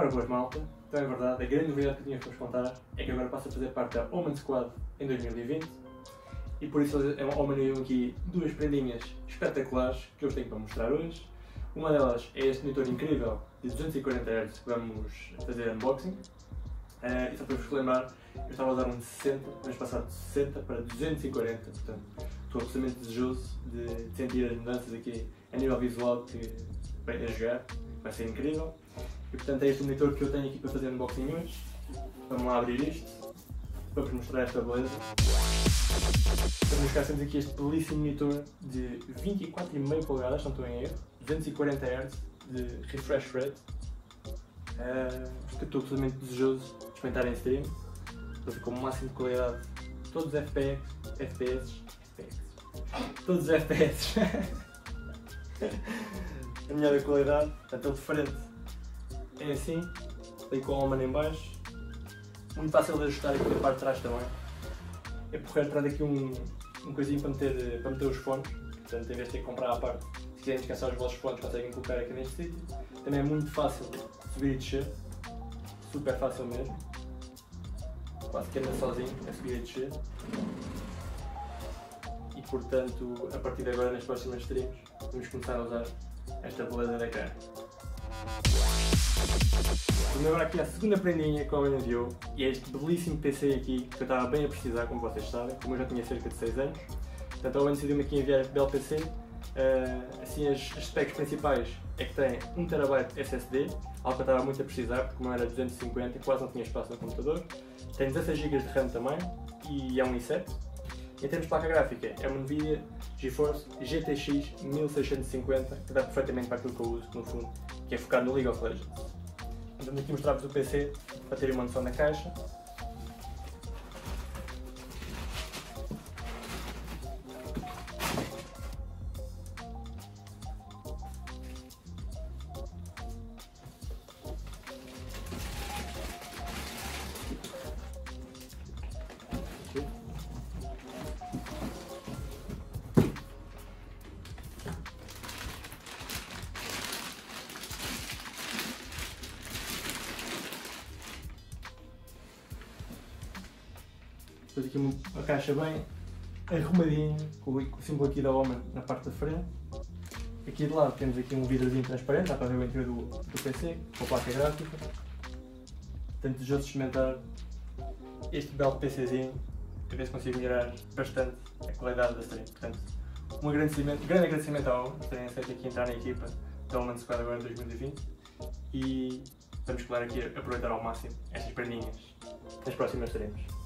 Ora boas malta, então é verdade, a grande novidade que eu tinha para vos contar é que agora passo a fazer parte da Omen Squad em 2020 e por isso homenageei aqui duas prendinhas espetaculares que eu vos tenho para mostrar hoje. Uma delas é este monitor incrível de 240Hz que vamos fazer unboxing. E só para vos lembrar, eu estava a usar um de 60, mas passado de 60 para 240, portanto estou absolutamente desejoso de sentir as mudanças aqui a nível visual que vem a jogar, vai ser incrível. E portanto é este o monitor que eu tenho aqui para fazer unboxing hoje. Vamos lá abrir isto, para vos mostrar esta beleza. Vamos buscar sempre aqui este belíssimo monitor de 24,5 polegadas, não estou em erro, 240Hz de refresh rate. Porque estou absolutamente desejoso de experimentar em stream, para ver com o máximo de qualidade todos os FPS a melhor qualidade, até de frente. É assim, ali com a alma em baixo, muito fácil de ajustar aqui da parte de trás também. É porrer atrás aqui um coisinho para meter os fones, portanto em vez de ter que comprar à parte, se quiserem descansar os vossos fones conseguem colocar aqui neste sítio. Também é muito fácil subir e descer, super fácil mesmo, quase que anda sozinho a subir e descer. E portanto, a partir de agora nas próximas streams, vamos começar a usar esta beleza da cara. Vamos agora aqui à segunda prendinha que o Omen enviou, e é este belíssimo PC aqui que eu estava bem a precisar, como vocês sabem, como eu já tinha cerca de 6 anos. Portanto, o Omen decidiu-me aqui enviar este belo PC. Assim, as specs principais é que tem 1TB SSD, algo que eu estava muito a precisar, porque como era 250 quase não tinha espaço no computador. Tem 16GB de RAM também, e é um i7. Em termos de placa gráfica, é uma NVIDIA GeForce GTX 1650, que dá perfeitamente para aquilo que eu uso, no fundo, que é focado no League of Legends. Vamos aqui mostrar-vos o PC para terem uma noção da caixa. Depois aqui uma caixa bem arrumadinha, com o símbolo aqui da Omen na parte da frente. Aqui de lado temos aqui um vidrozinho transparente, dá para ver o interior do PC, com a placa gráfica. Portanto, desejo experimentar este belo PCzinho, a ver se consigo melhorar bastante a qualidade da stream. Portanto, um grande agradecimento à Omen por terem aceito aqui entrar na equipa da Omen Squad agora em 2020. E vamos, claro, aqui aproveitar ao máximo estas perninhas nas próximas streams.